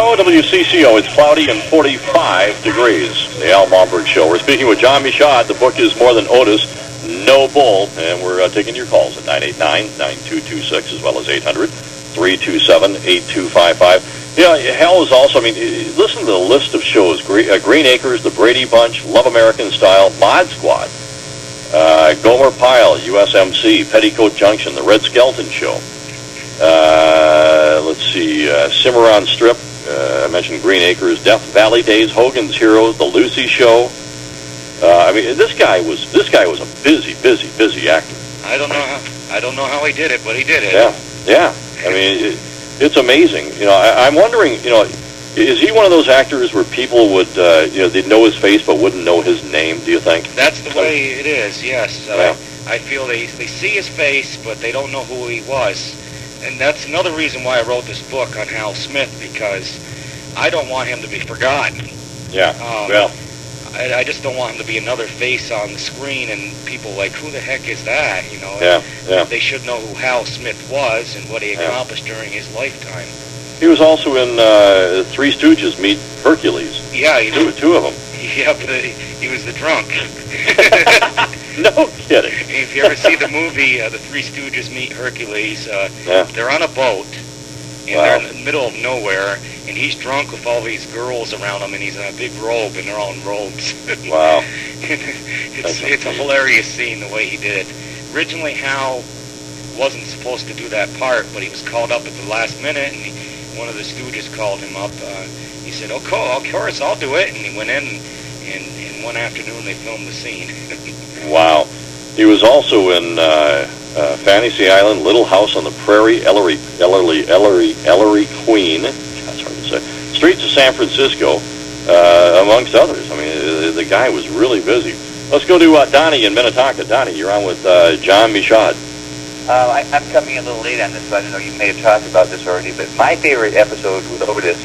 WCCO, it's cloudy and 45 degrees. The Al Bamberg Show. We're speaking with John Michaud. The book is More Than Otis, No Bull. And we're taking your calls at 989-9226 as well as 800-327-8255. Yeah, Hal is also, I mean, listen to the list of shows. Green Acres, The Brady Bunch, Love American Style, Mod Squad, Gomer Pyle, USMC, Petticoat Junction, The Red Skelton Show. Let's see, Cimarron Strip. I mentioned Green Acres, Death Valley Days, Hogan's Heroes, The Lucy Show. I mean, this guy was a busy actor. I don't know how he did it, but he did it. Yeah. I mean, it's amazing. You know, I'm wondering, you know, is he one of those actors where people would, you know, they'd know his face but wouldn't know his name? Do you think? That's the way it is. Yes. Yeah. I feel they see his face but they don't know who he was. And that's another reason why I wrote this book on Hal Smith, because I don't want him to be forgotten. Yeah, well. I just don't want him to be another face on the screen and people like, who the heck is that? You know, They should know who Hal Smith was and what he accomplished during his lifetime. He was also in Three Stooges Meet Hercules. Yeah. Two of them. Yeah, but he was the drunk. No kidding. If you ever see the movie, The Three Stooges Meet Hercules, they're on a boat, and they're in the middle of nowhere, and he's drunk with all these girls around him, and he's in a big robe, and they're all in robes. Wow. it's a hilarious scene, the way he did it. Originally, Hal wasn't supposed to do that part, but he was called up at the last minute, and one of the Stooges called him up. He said, oh, cool, of course, I'll do it, and he went in, and one afternoon they filmed the scene. Wow. He was also in Fantasy Island, Little House on the Prairie, Ellery Queen, that's hard to say, Streets of San Francisco, amongst others. I mean, the guy was really busy. Let's go to Donnie in Minnetonka. Donnie, you're on with John Michaud. I'm coming a little late on this, so I don't know, you may have talked about this already, but my favorite episode with Otis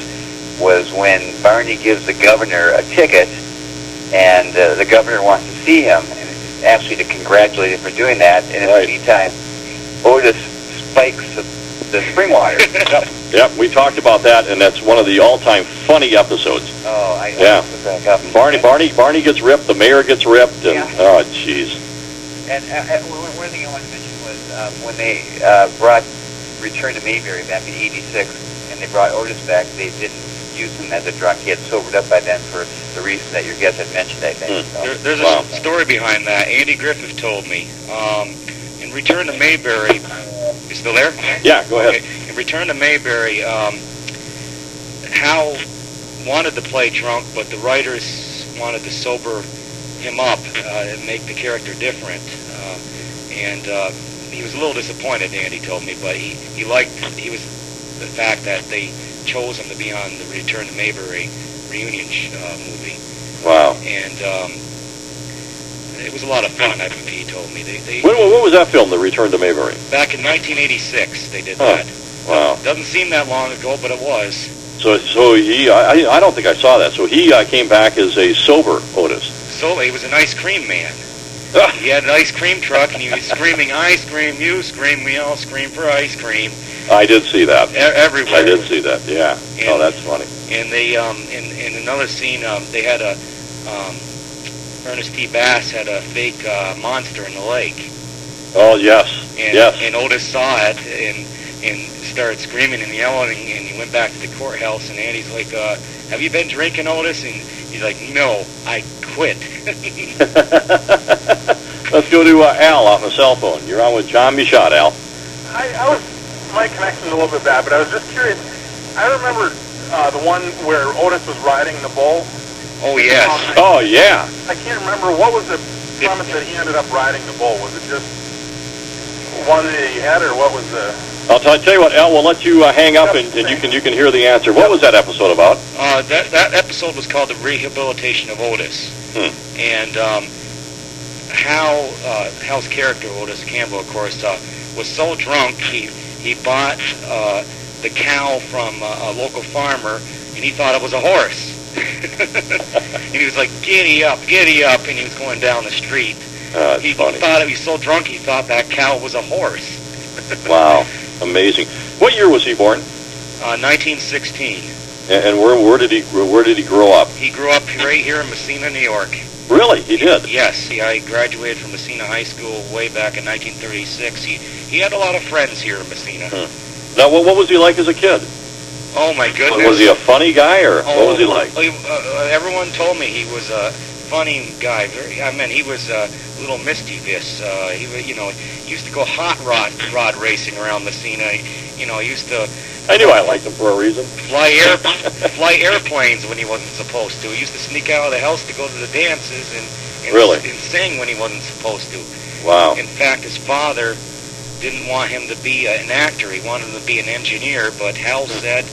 was when Barney gives the governor a ticket, and the governor wants to see him, actually to congratulate him for doing that, and at the time, Otis spikes the spring water. Yep, we talked about that, and that's one of the all-time funny episodes. Oh, I have to back up. Barney gets ripped, the mayor gets ripped, and oh, jeez. And one thing I wanted to mention was when they brought Return to Mayberry back in '86, and they brought Otis back, they didn't use him as a drunk. He had sobered up by then for the reason that your guest had mentioned, I think. So. There's a story behind that. Andy Griffith told me. In Return to Mayberry... You still there? Yeah, go ahead. Okay. In Return to Mayberry, Hal wanted to play drunk, but the writers wanted to sober him up and make the character different. He was a little disappointed, Andy told me, but he was the fact that they chose him to be on the Return to Mayberry reunion movie. Wow. And it was a lot of fun, I think he told me. When was that film, The Return to Mayberry? Back in 1986 they did that. Wow. Doesn't seem that long ago, but it was. So he, I don't think I saw that. So he came back as a sober Otis. So he was an ice cream man. He had an ice cream truck, and he was screaming, ice cream, you scream, we all scream for ice cream. I did see that. Everywhere. I did see that, yeah. And, oh, that's funny. And they, in another scene, they had a, Ernest T. Bass had a fake monster in the lake. Oh, yes, And Otis saw it and started screaming and yelling, and he went back to the courthouse, and Andy's like, have you been drinking, Otis? And he's like, no, I quit. Let's go to Al on the cell phone. You're on with John Michaud, Al. My connection's a little bit bad, but I was just curious. I remember the one where Otis was riding the bull. Oh, yes. I can't remember. What was the promise that he ended up riding the bull? Was it just one that he had, or what was the... I'll tell you what, Al, we'll let you hang up, and you can hear the answer. What was that episode about? That episode was called The Rehabilitation of Otis. And Hal's character, Otis Campbell, of course, was so drunk, he bought the cow from a local farmer, and he thought it was a horse. And he was like, giddy up, and he was going down the street. He thought he was so drunk, he thought that cow was a horse. Wow, amazing. What year was he born? 1916. And where did he grow up? He grew up right here in Massena, New York. Really? He did? Yes. I graduated from Massena High School way back in 1936. He had a lot of friends here in Massena. Huh. Now, what was he like as a kid? Oh, my goodness. Was he a funny guy, or what was he like? Everyone told me he was a funny guy. He was a little mischievous. He used to go hot rod racing around Massena. He used to... I knew I liked him for a reason. Fly airplanes when he wasn't supposed to. He used to sneak out of the house to go to the dances and sing when he wasn't supposed to. Wow. In fact, his father didn't want him to be an actor. He wanted him to be an engineer, but Hal said,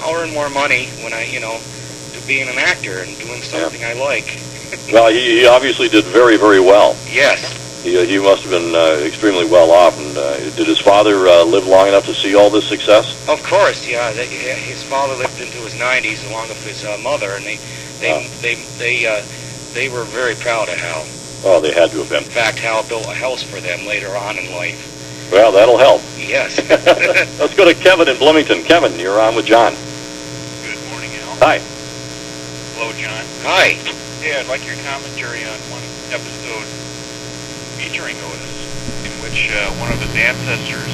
I'll earn more money when I, to being an actor and doing something I like. Well, he obviously did very, very well. Yes. He must have been extremely well off. And did his father live long enough to see all this success? Of course, yeah. His father lived into his 90s along with his mother, and they were very proud of Hal. Oh, they had to have been. In fact, Hal built a house for them later on in life. Well, that'll help. Yes. Let's go to Kevin in Bloomington. Kevin, you're on with John. Good morning, Al. Hi. Hello, John. Hi. Yeah, I'd like your commentary on one episode featuring Otis, in which one of his ancestors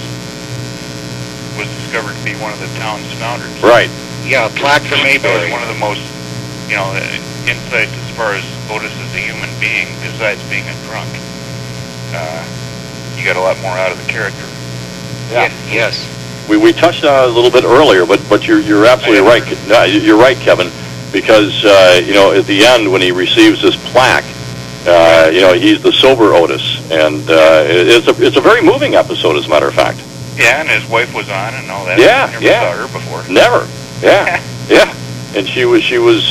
was discovered to be one of the town's founders. Right. Yeah, a plaque for Mayberry. One of the most, insights as far as Otis as a human being, besides being a drunk. You got a lot more out of the character. Yeah. Yes. We touched on it a little bit earlier, but you're absolutely right. No, you're right, Kevin, because at the end when he receives this plaque, he's the sober Otis, and it's a very moving episode, as a matter of fact. Yeah, and his wife was on and all that. Yeah, I never saw her before. Never. Yeah, yeah. And she was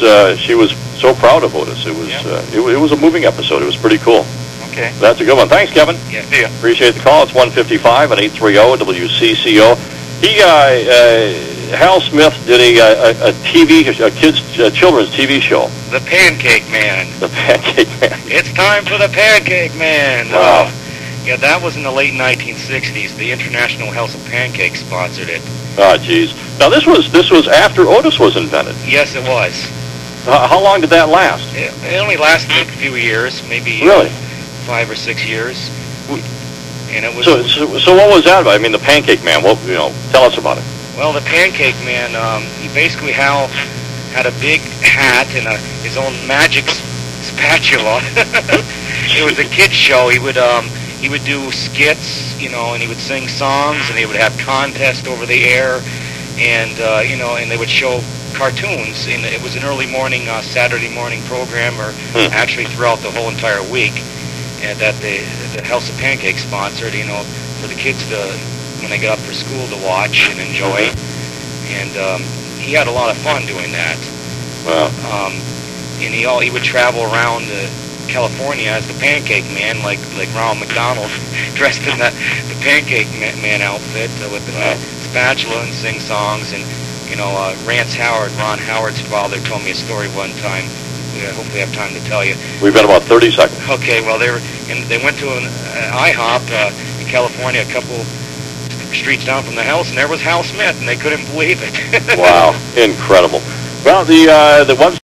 so proud of Otis. It was it was a moving episode. It was pretty cool. Okay. That's a good one. Thanks, Kevin. Yeah, see ya. Appreciate the call. It's 155 at 830 WCCO. Hal Smith did a children's TV show. The Pancake Man. The Pancake Man. It's time for the Pancake Man. Wow. Yeah, that was in the late 1960s. The International House of Pancakes sponsored it. Ah, geez. Now this was after Otis was invented. Yes, it was. How long did that last? It only lasted a few years, maybe. Really. 5 or 6 years, and it was. So what was that about? I mean, the Pancake Man. Well, tell us about it. Well, the Pancake Man. He basically Hal had a big hat and his own magic spatula. It was a kids show. He would do skits, and he would sing songs, and they would have contests over the air, and and they would show cartoons. And it was an early morning Saturday morning program, or actually throughout the whole entire week. And that the House of Pancakes sponsored, for the kids to, when they got up for school, to watch and enjoy. And he had a lot of fun doing that. Wow. And he would travel around California as the Pancake Man, like Ronald McDonald, dressed in the Pancake Man outfit with the spatula, and sing songs. And Rance Howard, Ron Howard's father, told me a story one time. I hope we have time to tell you. We've got about 30 seconds. Okay, well, they went to an IHOP in California, a couple streets down from the house, and there was Hal Smith, and they couldn't believe it. Wow, incredible. Well, the website.